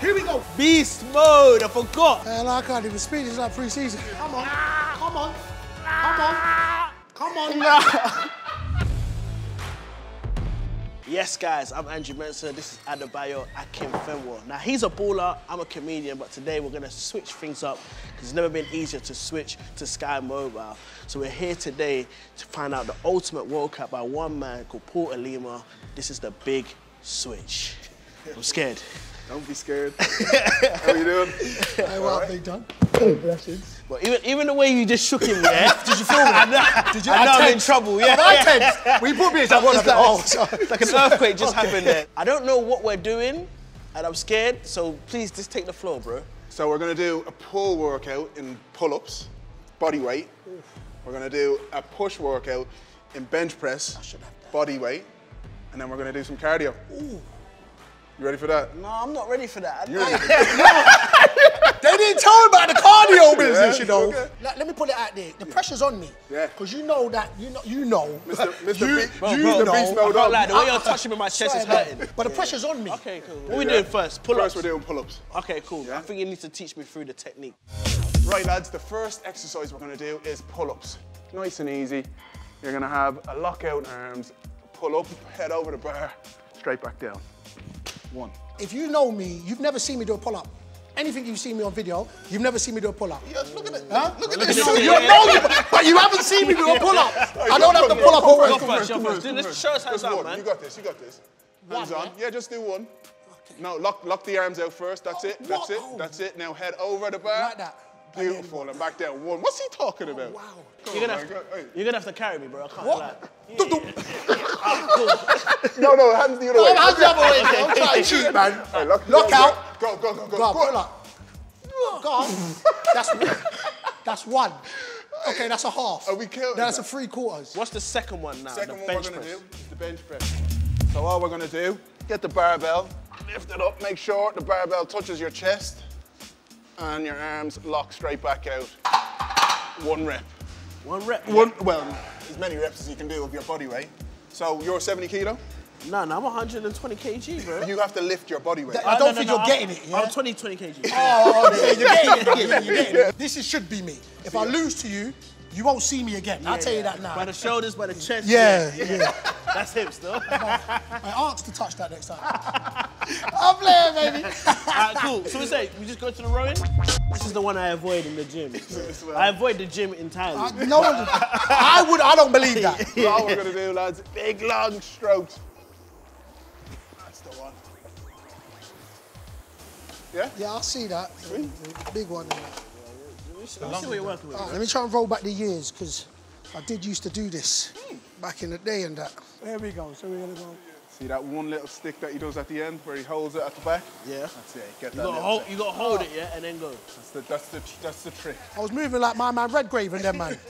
Here we go. Beast mode, I forgot. Hell, I can't even speak. It's like pre-season. Come on. Come on. Come on. Come on. Yes, guys, I'm Andrew Mensah. This is Adebayo Akinfenwa. Now, he's a baller. I'm a comedian. But today, we're going to switch things up because it's never been easier to switch to Sky Mobile. So we're here today to find out the ultimate World Cup by one man called Paul Olima. This is The Big Switch. I'm scared. Don't be scared. How are you doing? Hey, what have they done? Oh, blessings. Well, even the way you just shook him there. Did you feel that? Did you? I know I'm in trouble, yeah. I We put me in trouble. It's like an earthquake just happened there. I don't know what we're doing, and I'm scared, so please just take the floor, bro. So we're going to do a pull workout in pull-ups, body weight. Oof. We're going to do a push workout in bench press, body weight. And then we're going to do some cardio. Ooh. You ready for that? No, I'm not ready for that. They didn't tell me about the cardio business, you know. Okay. Let me put it out there. The pressure's on me. Yeah. Because you know that, you know. Mr. Beast, the way you're touching me, my chest is hurting. But the pressure's on me. Okay, cool. What are we doing first? Pull-ups? First, we're doing pull-ups. Okay, cool. Yeah. I think you need to teach me through the technique. Right, lads, the first exercise we're going to do is pull-ups. Nice and easy. You're going to have a lockout arms, pull up, head over the bar, straight back down. One. If you know me, you've never seen me do a pull-up. Anything you've seen me on video, you've never seen me do a pull-up. Yes, look at it. Huh? Look at this. But you haven't seen me do a pull-up. I don't have the pull-up over. Show us hands out, man. You got this, you got this. Hands on. Yeah, just do one. Okay. No, lock the arms out first. That's it. That's it. That's it. Now head over the bar. Like that. Beautiful, and back down one. What's he talking about? Wow. You're gonna have to carry me, bro. I can't lie. No, hands the other way. Hands the other way. I'm trying to cheat, man. Right, lock out. Go. Pull up. Go on. That's one. Okay, that's a half. Are we counting? That's a 3/4. What's the second one now? Second one we're gonna do is the bench press. So all we're gonna do, get the barbell, lift it up, make sure the barbell touches your chest. And your arms lock straight back out. One rep. One rep? One, well, as many reps as you can do of your body weight. So you're 70 kilo? No, I'm 120 kg, bro. You have to lift your body weight. I don't think you're getting it. Yeah? I'm 20 kg. Oh, you're getting it. This should be me. If I lose to you, you won't see me again. Yeah, I'll tell you that now. By the shoulders, by the chest. Yeah. That's hips, though. I asked to touch that next time. I'm playing, baby. Alright, cool. So we say we just go to the rowing. This is the one I avoid in the gym. I avoid the gym entirely. I don't believe that. All we're gonna do, lads, big long strokes. That's the one. Yeah. Yeah, I see that. Really? Big one. Let's see what you're working with. Right, let me try and roll back the years because I did used to do this back in the day and that. There we go. So we're gonna go. See that one little stick that he does at the end where he holds it at the back? Yeah. That's it. Get that. You gotta hold it, yeah, and then go. That's the trick. I was moving like my man Redgrave and them, man. You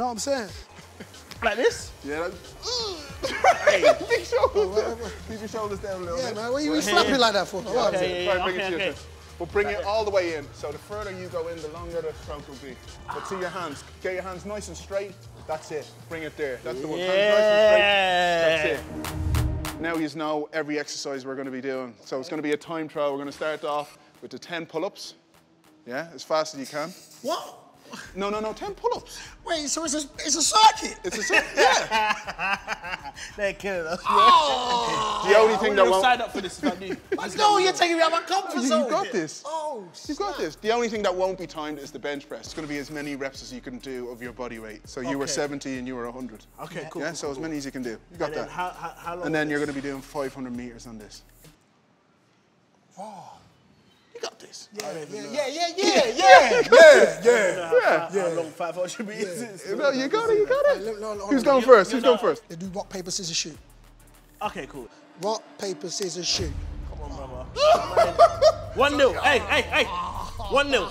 know what I'm saying? Like this? Yeah. Big shoulders. Keep your shoulders down a little bit. Yeah, man. What are you slapping like that for? Okay. We'll bring it all the way in. So the further you go in, the longer the stroke will be. But see your hands. Get your hands nice and straight. That's it. Bring it there. That's the one. Hands nice and straight. That's it. Now you know every exercise we're going to be doing. So it's going to be a time trial. We're going to start off with the 10 pull-ups. Yeah, as fast as you can. What? No, 10 pull-ups. Wait, so it's a circuit? It's a circuit, yeah. They're killing us. Oh, the only thing that won't... sign up for this if I knew. No, you're taking me out of my comfort zone. You've got this. Oh, you've got this. The only thing that won't be timed is the bench press. It's going to be as many reps as you can do of your body weight. So you were 70 and you were 100. Okay, cool. Yeah, so as many as you can do. You got that. How long? And then you're going to be doing 500 meters on this. Wow. Got this. Yeah. How long 5 hours should be? No, you got it. Who's going first? Who's going first? They do rock, paper, scissors, shoot. Okay, cool. Rock, paper, scissors, shoot. Come on, brother. 1-0. Hey. 1-0. 1-0.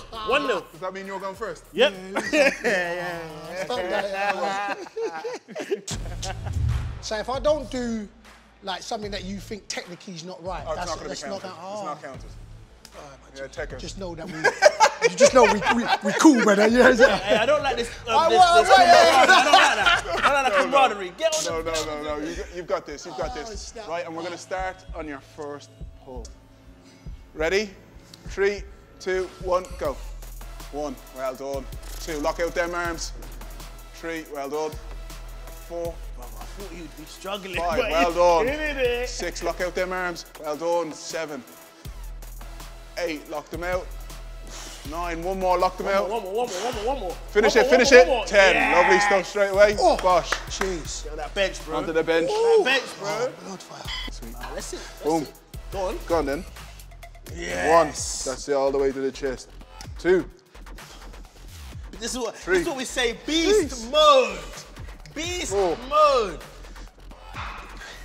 Does that mean you're going first? Yep. Yeah. So if I don't do like something that you think technically is not right, that's not counted. It's not counted. Yeah, take her. Just know that we cool, brother. You know what I'm saying? Hey, I don't like this. I don't like that camaraderie. Get on the ground. No. You've got this. Right, and we're going to start on your first pull. Ready? 3, 2, 1, go. 1, well done. 2, lock out them arms. 3, well done. 4, well done. I thought you'd be struggling. 5, well done. 6, lock out them arms. Well done. 7, 8, lock them out. 9, one more, lock them out. One more. Finish it. 10, yeah. Lovely stuff straight away. Oh, gosh. Jeez. Get on that bench, bro. Onto the bench. Ooh. That bench, bro. Oh, blood fire. Sweet. Nah, that's it. Boom. Go on then. Yes. 1, that's it, all the way to the chest. 2. But this is what we say, beast mode. Beast 4. mode.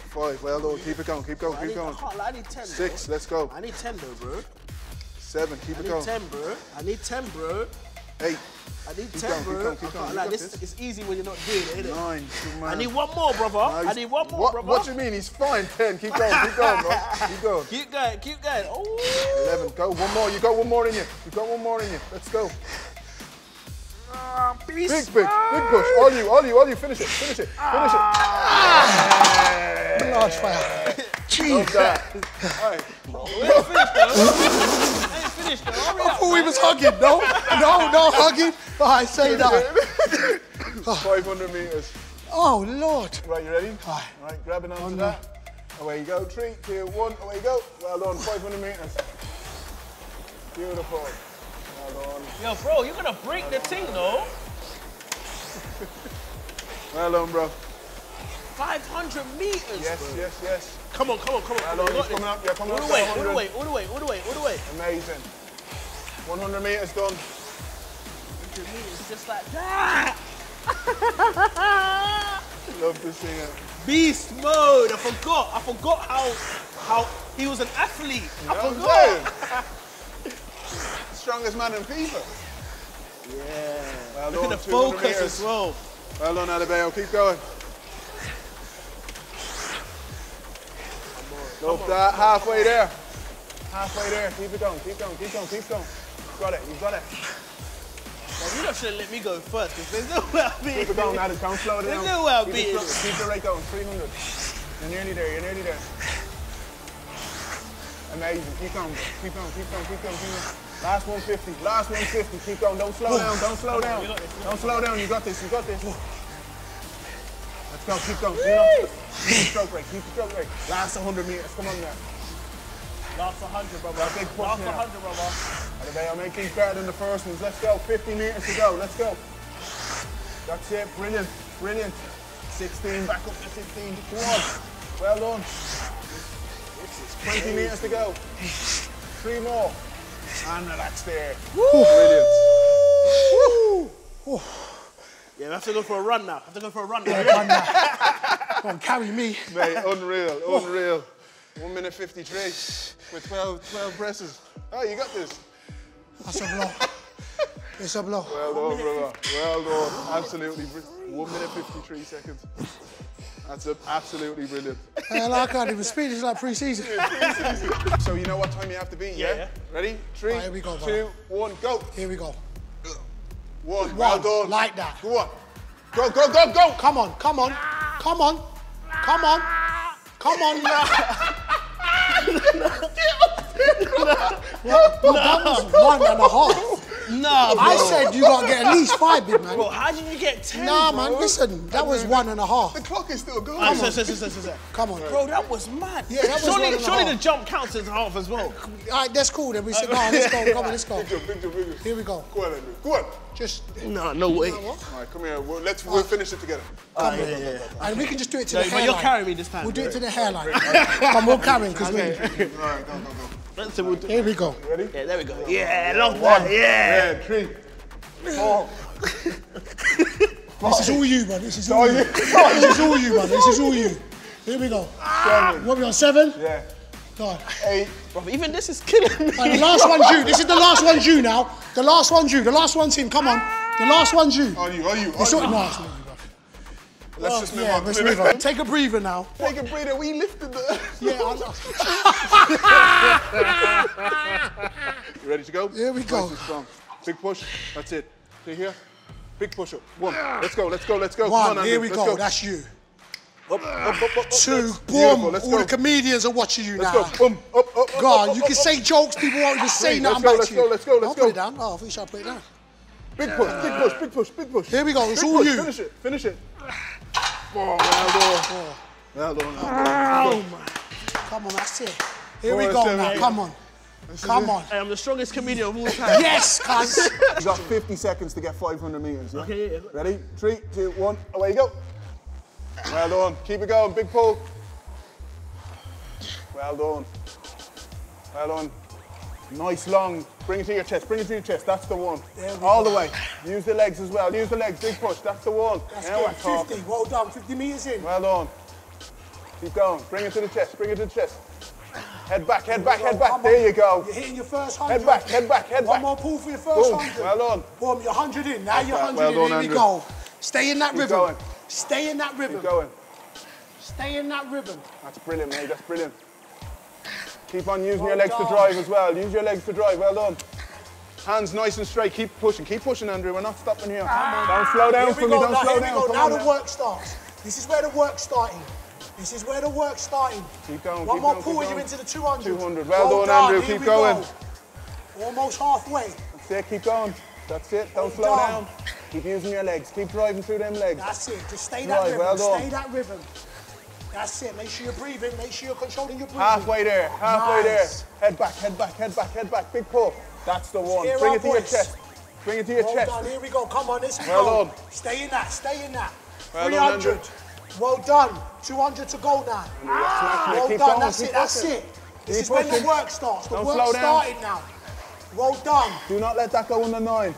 5, well done, keep it going. I can't lie, I need 10, 6, bro. Let's go. I need 10 though, bro. 7, keep it going. I need 10, bro. 8. I need 10, bro. It's easy when you're not doing it, isn't it? 9, man. I need one more, brother. Nice. I need one more, brother. What do you mean? He's fine. 10, keep going, bro. Keep going. Oh. 11, go. One more. You got one more in you. Let's go. Big push. All you. Finish it. Large fire. Jeez. All right. I thought we was hugging. No, hugging. Oh, I say that. 500 metres. Oh, Lord. Right, you ready? All right, grabbing onto that. Away you go. 3, 2, 1. Away you go. Well done. 500 metres. Beautiful. Well done. Yo, bro, you're going to break the thing, though. Well done, bro. 500 metres, Yes. Come on. Well done. You're coming up. All the way. Amazing. 100 metres done. 100 metres just like that. Love to see it. Beast mode. I forgot how he was an athlete. I forgot. Strongest man in FIFA. Yeah. Well done. Look at the focus as well. Well done, Adebayo. Keep going. Love that. Halfway there. Keep it going. You've got it. Well, you don't should have let me go first, because there's no way I'll beat it. Keep it going, Adam. Don't slow it down. There's no way I'll beat it. Keep the rate going. 300. You're nearly there. Amazing. Keep going. Last 150. Keep going. Don't slow down. Don't slow down. You got this. Let's go. Keep going. Keep the stroke rate. Last 100 metres. Come on now. Last 100, brother. Last 100, brother. I'll make these better than the first ones. Let's go. 50 metres to go. Let's go. That's it. Brilliant. 16. Back up to 15. Come on. Well done. 20 metres to go. 3 more. And relax there. Woo! Brilliant. Woo! Yeah, we have to go for a run now. Come on, carry me. Mate, unreal. 1:53 with 12 presses. Oh, you got this. That's a blow. It's a blow. Well done, brother. Well done. Absolutely. 1:53. That's absolutely brilliant. I can't even speak. It's like pre-season. So you know what time you have to be, yeah? Ready? 3, 2, 1, go. Here we go. 1, well done. Like that. Go on. Come on. That was 1.5. Nah, bro. I said you got to get at least 5, big man. Well, how did you get 10? Nah, bro? Man, listen, that was 1.5. The clock is still going. Come on. Bro, that was mad. Yeah, that was surely the jump counts as half as well. All right, that's cool then. We sit down. Let's go. Big jump. Here we go. Go on, Andrew. No way. You know all right, come here. We'll finish it together. Come on. And we can just do it to the hairline. You'll carry me this time. We'll do it to the hairline. Come on, we'll carry because we. All right, go. Here we go. Ready? Yeah, there we go. Yeah, love that. Yeah. 3, 4. This is all you, man. This is all you, man. Here we go. 7. What are we on? 7? Yeah. God. 8. Bro, even this is killing me. The last one's you. This is the last one's you now. The last one's him. Come on. The last one's you. Are you? Let's just move on. Take a breather now. Take a breather. We lifted the... Yeah, I know. You ready to go? Here we go. Big push. That's it. See here? Big push up. 1. Let's go. 1. Come on, Andrew. Here we go. That's you. Up, two, boom. Let's all go. The comedians are watching you now. Let's go. Boom. Up, God, up, you up, can up, say up. Jokes, people won't even say nothing back to you. Let's go, let's go. I'll put it down. Oh, I think I'll put it down. Big push, big push, big push, big push. Here we go, it's all you. Finish it, finish it. Oh, now, now, now. Come on, that's it. Here we go now, come on. Come on. Hey, I'm the strongest comedian of all time. Yes, cuz. You've got 50 seconds to get 500 meters. Yeah? Okay, yeah. Ready? 3, 2, 1, away you go. Well done. Keep it going, big pull. Well done. Well done. Nice long. Bring it to your chest, bring it to your chest. That's the one. All the way. Use the legs as well. Use the legs, big push. That's the one. That's good. 50, well done. 50 meters in. Well done. Keep going. Bring it to the chest, bring it to the chest. Head back, head back, head back. There you go. You're hitting your first 100. Head back, head back, head back. One more pull for your first 100. Well done. Boom, you're 100 in. Now you're 100 in. Here we go. Stay in that rhythm. Stay in that rhythm. Keep going. Stay in that rhythm. That's brilliant, mate. That's brilliant. Keep on using your legs to drive as well. Use your legs to drive. Well done. Hands nice and straight. Keep pushing. Keep pushing, Andrew. We're not stopping here. Don't slow down for me. Don't slow down. Now the work starts. This is where the work's starting. This is where the work's starting. Keep going. One more pull, you into the 200. 200. Well done, Andrew. Keep going. Almost halfway. That's it. Keep going. That's it. Don't slow down. Keep using your legs. Keep driving through them legs. That's it. Just stay that rhythm. Stay that rhythm. That's it. Make sure you're breathing. Make sure you're controlling your breathing. Halfway there. Halfway there. Head back. Head back. Head back. Head back. Big pull. That's the one. Bring it to your chest. Bring it to your chest. Well done. Here we go. Come on. Let's go. Stay in that. Stay in that. 300. Well done. 200 to go now. Well done. That's it. That's it. This is when the work starts. The work started now. Well done. Do not let that go on the 9.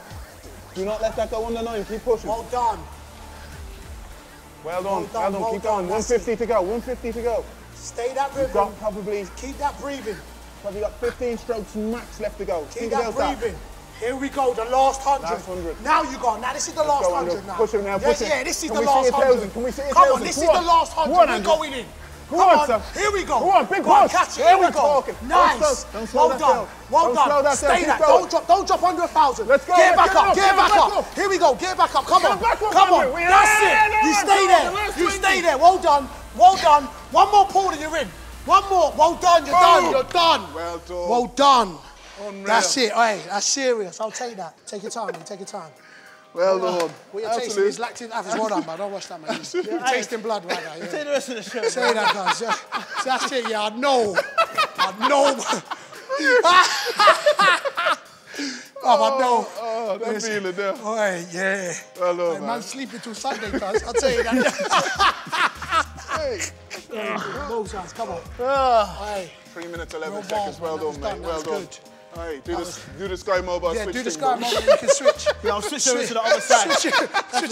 Do not let that go on the 9. Keep pushing. Well done. Well done. Well done. Keep going. 150 to go. 150 to go. Stay that rhythm. You've got probably. Keep that breathing. Probably got 15 strokes max left to go. Keep that breathing. Here we go, the last 100. Now you go. Now this is the last 100 now. Push him now, push him. Yeah, this is the last 100. Can we see it? Come on, this is the last 100. We're going in. Come on, here we go. Come on, big push. Catch it. Here we go. Nice. Well done. Well done. Stay that. Don't drop under 1,000. Let's go. Get back up. Get back up. Here we go. Get back up. Come on. Come on. That's it. You stay there. You stay there. Well done. Well done. One more pull and you're in. One more. Well done. You're done. You're done. Well done. Well done. Unreal. That's it, hey, that's serious. I'll take that. Take your time, man. Take your time. Well done. What you're tasting is lactic acid. Well done, man. Don't watch that, man. You're tasting blood right now. Yeah. Take the rest of the show. Say that, guys. Yeah. That's it, yeah. I know. I know. Oh, I know. Oh, that feeling there. Oh, yeah. Well done, man. Man, sleeping till Sunday, guys. I'll tell you that. Hey. No chance. Come on. Hey. 3 minutes, 11 seconds. Well done, mate. Well done. Hey, do the Sky Mobile switch. Yeah, do the Sky Mobile, you can switch. Yeah, I'll switch over to the other side. Switch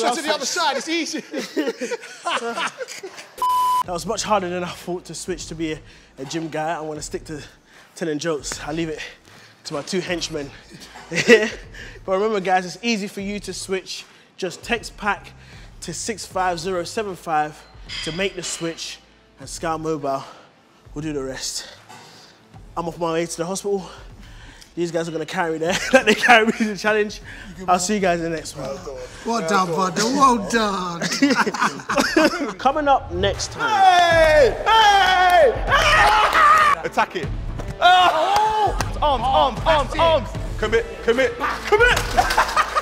over to the other side, it's easy. That was much harder than I thought to switch to be a gym guy. I want to stick to telling jokes. I leave it to my two henchmen. But remember, guys, it's easy for you to switch. Just text PACK to 65075 to make the switch, and Sky Mobile will do the rest. I'm off my way to the hospital. These guys are going to carry there. They carry me to the challenge. I'll see you guys in the next one. Well done, brother. Well done. Coming up next time. Hey! Hey! Hey! Attack it. Oh! Arms, arms, arms, arms. Commit, commit, commit.